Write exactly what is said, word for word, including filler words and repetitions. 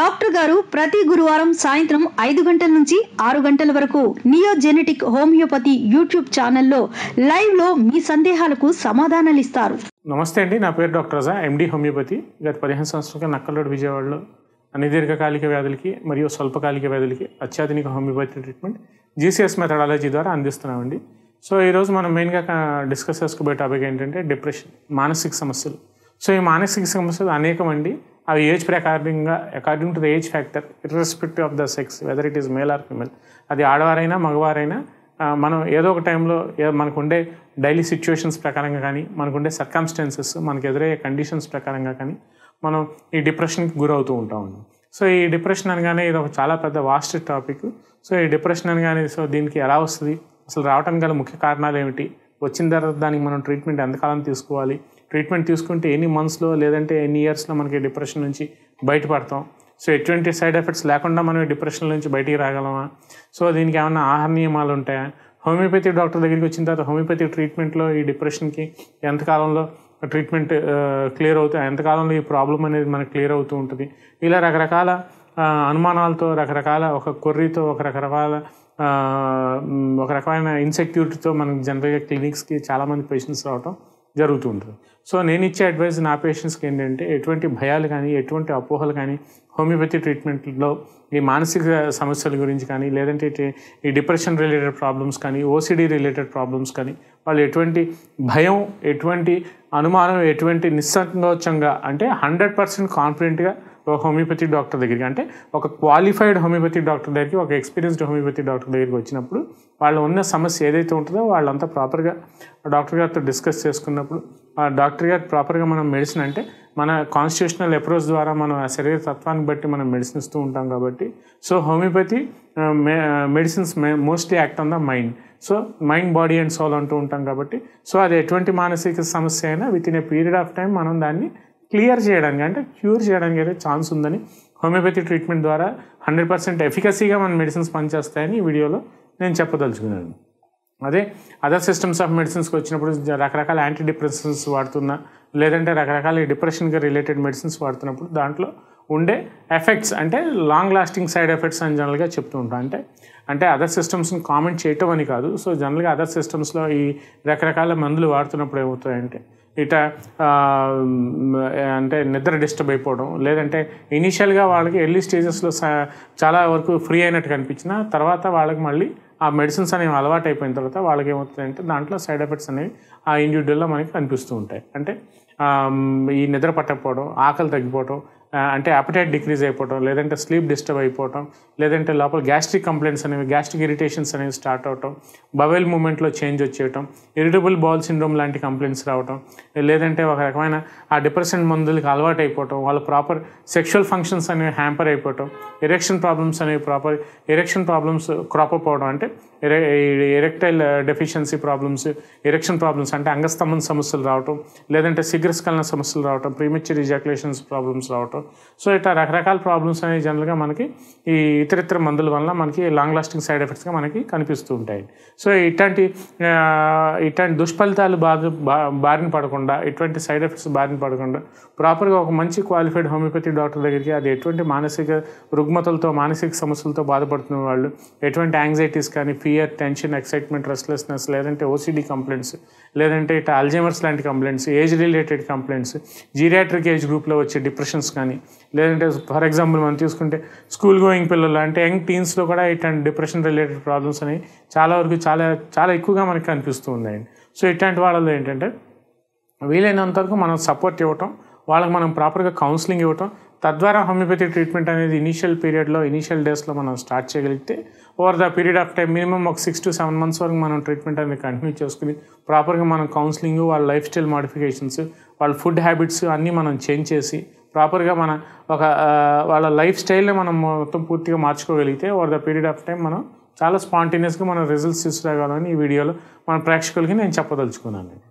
Doctor గారు ప్రతి గురువారం సాయంత్రం ఐదు గంటల నుంచి ఆరు గంటల వరకు నియో జెనెటిక్ హోమియోపతి యూట్యూబ్ ఛానల్లో లైవ్ లో మీ సందేహాలకు సమాధానాలు ఇస్తారు. నమస్తే అండి, నా పేరు డాక్టర్ రజా, ఎండి హోమియోపతి. గత పదిహేను సంవత్సరాలుగా నక్కల్లోడ్ విజయవాడలో అన్ని దీర్ఘకాలిక వ్యాధులకి మరియు స్వల్పకాలిక వ్యాధులకి అత్యాధునిక హోమియోపతి ట్రీట్మెంట్ జీసీఎస్ మెథడాలజీ ద్వారా అందిస్తున్నామండి. సో ఈరోజు మనం మెయిన్గా డిస్కస్ చేసుకోబోయే టాపిక్ ఏంటంటే డిప్రెషన్, మానసిక సమస్యలు. సో ఈ మానసిక సమస్యలు అనేకమండి. అవి ఏజ్ ప్రకారంగా according to the age factor irrespective of the sex, whether it is male or female, అది ఆడవారైనా మగవారైనా మనం ఏదో ఒక టైంలో మనకుండే డైలీ సిచ్యువేషన్స్ ప్రకారంగా కానీ మనకుండే సర్కమ్స్టాన్సెస్ మనకు ఎదురయ్యే కండిషన్స్ ప్రకారంగా కానీ మనం ఈ డిప్రెషన్కి గురవుతూ ఉంటామండి. సో ఈ డిప్రెషన్ అనగానే ఇది ఒక చాలా పెద్ద వాస్ట్ టాపిక్. సో ఈ డిప్రెషన్ అనగానే సో దీనికి ఎలా వస్తుంది, అసలు రావడానికి గల ముఖ్య కారణాలు ఏమిటి, వచ్చిన తర్వాత దానికి మనం ట్రీట్మెంట్ ఎంతకాలం తీసుకోవాలి, ట్రీట్మెంట్ తీసుకుంటే ఎన్ని మంత్స్లో లేదంటే ఎన్ని ఇయర్స్లో మనకి డిప్రెషన్ నుంచి బయటపడతాం, సో ఎటువంటి సైడ్ ఎఫెక్ట్స్ లేకుండా మనం డిప్రెషన్ నుంచి బయటికి రాగలమా, సో దీనికి ఏమైనా ఆహార నియమాలు ఉంటాయా, హోమియోపతి డాక్టర్ దగ్గరికి వచ్చిన తర్వాత హోమియోపతి ట్రీట్మెంట్లో ఈ డిప్రెషన్కి ఎంతకాలంలో ట్రీట్మెంట్ క్లియర్ అవుతుంది, ఎంతకాలంలో ఈ ప్రాబ్లం అనేది మనకు క్లియర్ అవుతూ ఉంటుంది, ఇలా రకరకాల అనుమానాలతో రకరకాల ఒక కొర్రీతో ఒక రకరకాల ఒక రకమైన ఇన్సెక్యూరిటీతో మనకు జనరల్గా క్లినిక్స్కి చాలామంది పేషెంట్స్ రావటం జరుగుతూ ఉంటుంది. సో నేను ఇచ్చే అడ్వైజ్ నా పేషెంట్స్కి ఏంటంటే ఎటువంటి భయాలు కానీ ఎటువంటి అపోహలు కానీ హోమియోపతి ట్రీట్మెంట్లో ఈ మానసిక సమస్యల గురించి కానీ లేదంటే ఈ డిప్రెషన్ రిలేటెడ్ ప్రాబ్లమ్స్ కానీ ఓసిడీ రిలేటెడ్ ప్రాబ్లమ్స్ కానీ వాళ్ళు ఎటువంటి భయం, ఎటువంటి అనుమానం, ఎటువంటి నిస్సంకోచంగా అంటే హండ్రెడ్ పర్సెంట్ కాన్ఫిడెంట్గా ఒక హోమియోపతి డాక్టర్ దగ్గరికి, అంటే ఒక క్వాలిఫైడ్ హోమియోపతి డాక్టర్ దగ్గరికి, ఒక ఎక్స్పీరియన్స్డ్ హోమియోపతి డాక్టర్ దగ్గరికి వచ్చినప్పుడు వాళ్ళు ఉన్న సమస్య ఏదైతే ఉంటుందో వాళ్ళంతా ప్రాపర్గా డాక్టర్ గారితో డిస్కస్ చేసుకున్నప్పుడు ఆ డాక్టర్ గారు ప్రాపర్గా మనం మెడిసిన్ అంటే మన కాన్స్టిట్యూషనల్ అప్రోచ్ ద్వారా మనం ఆ శరీర తత్వాన్ని బట్టి మనం మెడిసిన్ ఇస్తూ ఉంటాం కాబట్టి so homeopathy medicines mostly act on the mind. So mind body and soul అంటూ ఉంటాం కాబట్టి సో అది ఎటువంటి మానసిక సమస్య అయినా within a period of time మనం దాన్ని క్లియర్ చేయడానికి అంటే క్యూర్ చేయడానికి అయితే ఛాన్స్ ఉందని హోమియోపతి ట్రీట్మెంట్ ద్వారా హండ్రెడ్ పర్సెంట్ ఎఫికసీగా మన మెడిసిన్స్ పనిచేస్తాయని ఈ వీడియోలో నేను చెప్పదలుచుకున్నాను. అదే అదర్ సిస్టమ్స్ ఆఫ్ మెడిసిన్స్కి వచ్చినప్పుడు రకరకాల యాంటీ డిప్రెసెన్స్ వాడుతున్నా లేదంటే రకరకాల డిప్రెషన్కి రిలేటెడ్ మెడిసిన్స్ వాడుతున్నప్పుడు దాంట్లో ఉండే ఎఫెక్ట్స్ అంటే లాంగ్ లాస్టింగ్ సైడ్ ఎఫెక్ట్స్ అని జనరల్గా చెప్తూ ఉంటాను. అంటే అంటే అదర్ సిస్టమ్స్ని కామెంట్ చేయటం అని కాదు. సో జనరల్గా అదర్ సిస్టమ్స్లో ఈ రకరకాల మందులు వాడుతున్నప్పుడు ఏమవుతాయంటే ఇట అంటే నిద్ర డిస్టర్బ్ అయిపోవడం లేదంటే ఇనీషియల్గా వాళ్ళకి ఎర్లీ స్టేజెస్లో చాలా వరకు ఫ్రీ అయినట్టు కనిపించిన తర్వాత వాళ్ళకి మళ్ళీ ఆ మెడిసిన్స్ అనేవి అలవాటు అయిపోయిన తర్వాత వాళ్ళకి ఏమవుతుందంటే దాంట్లో సైడ్ ఎఫెక్ట్స్ అనేవి ఆ ఇండివిజువల్లో మనకి కనిపిస్తూ ఉంటాయి. అంటే ఈ నిద్ర పట్టకపోవడం, ఆకలి తగ్గిపోవడం, అంటే అపటైట్ డిక్రీజ్ అయిపోవడం లేదంటే స్లీప్ డిస్టర్బ్ అయిపోవడం లేదంటే లోపల గ్యాస్ట్రిక్ కంప్లైంట్స్ అనేవి గ్యాస్ట్రిక్ ఇరిటేషన్స్ అనేవి స్టార్ట్ అవటం, బవెల్ మూమెంట్లో చేంజ్ వచ్చేయటం, ఇరిటబుల్ బౌల్ సిండ్రోమ్ లాంటి కంప్లైంట్స్ రావటం లేదంటే ఒక రకమైన ఆ డిప్రెషన్ మందులకు అలవాటు అయిపోవటం, వాళ్ళ ప్రాపర్ సెక్షువల్ ఫంక్షన్స్ అనేవి హ్యాంపర్ అయిపోవటం, ఎరెక్షన్ ప్రాబ్లమ్స్ అనేవి proper erection problems crop up అవడం, అంటే erectile deficiency problems, erection problems అంటే అంగస్తంభన సమస్యలు రావటం లేదంటే శీఘ్రస్ఖలన సమస్యలు రావటం, ప్రీమెచ్యూర్ ఇజాక్యులేషన్స్ ప్రాబ్లమ్స్ రావటం, సో ఇట్లా రకరకాల ప్రాబ్లమ్స్ అనేవి జనరల్గా మనకి ఈ ఇతర ఇతర మందుల వల్ల మనకి లాంగ్ లాస్టింగ్ సైడ్ ఎఫెక్ట్స్గా మనకి కనిపిస్తూ ఉంటాయి. సో ఇట్లాంటి ఇట్లాంటి దుష్ఫలితాలు బాధ బారిన పడకుండా ఇటువంటి సైడ్ ఎఫెక్ట్స్ బారిన పడకుండా ప్రాపర్గా ఒక మంచి క్వాలిఫైడ్ హోమియోపతి డాక్టర్ దగ్గరికి, అది ఎటువంటి మానసిక రుగ్మతలతో మానసిక సమస్యలతో బాధపడుతున్న వాళ్ళు, ఎటువంటి యాంగ్జైటీస్ కానీ ఫియర్, టెన్షన్, ఎక్సైట్మెంట్, రెస్ట్లెస్నెస్ లేదంటే ఓసిడీ కంప్లైంట్స్ లేదంటే ఇట్లా అల్జైమర్స్ లాంటి complaints, age related complaints, geriatric age గ్రూప్లో వచ్చే డిప్రెషన్స్ కానీ లేదంటే ఫర్ ఎగ్జాంపుల్ మనం తీసుకుంటే స్కూల్ గోయింగ్ పిల్లలు అంటే యంగ్ టీన్స్లో కూడా ఇట్లాంటి డిప్రెషన్ రిలేటెడ్ ప్రాబ్లమ్స్ అనేవి చాలా వరకు చాలా చాలా ఎక్కువగా మనకు కనిపిస్తూ ఉన్నాయండి. సో ఇట్లాంటి వాళ్ళలో ఏంటంటే వీలైనంతవరకు మనం సపోర్ట్ ఇవ్వటం, వాళ్ళకి మనం ప్రాపర్గా కౌన్సిలింగ్ ఇవ్వటం, తద్వారా హోమియోపతి ట్రీట్మెంట్ అనేది ఇనీషియల్ పీరియడ్లో ఇనీషియల్ డేస్లో మనం స్టార్ట్ చేయగలిగితే over the period of time minimum ఒక సిక్స్ టు సెవెన్ మంత్స్ వరకు మనం ట్రీట్మెంట్ అనేది కంటిన్యూ చేసుకుని ప్రాపర్గా మనం కౌన్సిలింగ్, వాళ్ళ లైఫ్ స్టైల్ మాడిఫికేషన్స్, వాళ్ళ ఫుడ్ హ్యాబిట్స్ అన్నీ మనం చేంజ్ చేసి ప్రాపర్గా మన ఒక వాళ్ళ లైఫ్ స్టైల్ని మనం మొత్తం పూర్తిగా మార్చుకోగలిగితే over the period of time మనం చాలా స్పాంటేనియస్గా మనం రిజల్ట్స్ తీసుకురాగలని ఈ వీడియోలో మన ప్రేక్షకులకి నేను చెప్పదలుచుకున్నాను.